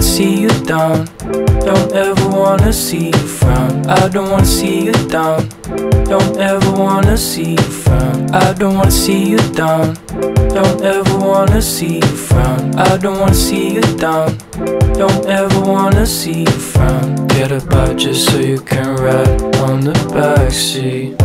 wanna see you down. Don't ever wanna see you frown. I don't wanna see you down. Don't ever wanna see you frown. I don't wanna see you down. Don't ever wanna see you frown. I don't wanna see you down. Don't ever wanna see you frown. Get a bike just so you can ride on the backseat.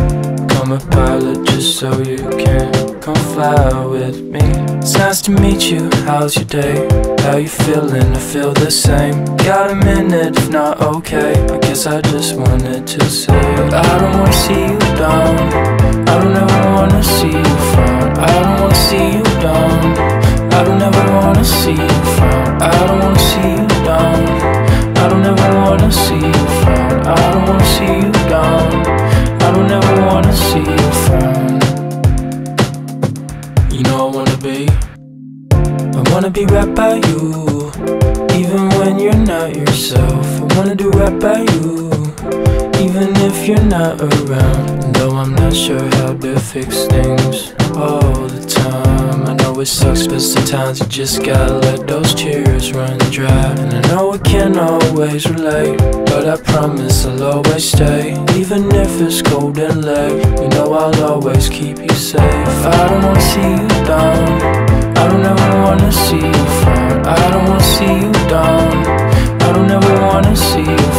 I'm a pilot just so you can come fly with me. It's nice to meet you, how's your day? How you feeling? I feel the same. Got a minute, if not okay. I guess I just wanted to say I don't wanna see you down. I don't ever wanna see you frown. I don't wanna see you down. I don't ever wanna see you frown. I don't wanna see you down. I don't ever wanna see you frown. I don't wanna see you down. I don't ever wanna see you frown. You know I wanna be right by you, even when you're not yourself. I wanna do right by you, even if you're not around. And though I'm not sure how to fix things all the time, I know it sucks, but sometimes you just gotta let those tears run dry. And I know I can't always relate, but I promise I'll always stay. Even if it's cold and late, you know I'll always keep you safe. I don't wanna see you down. I don't ever wanna see you frown. I don't wanna see you down. I don't ever wanna see you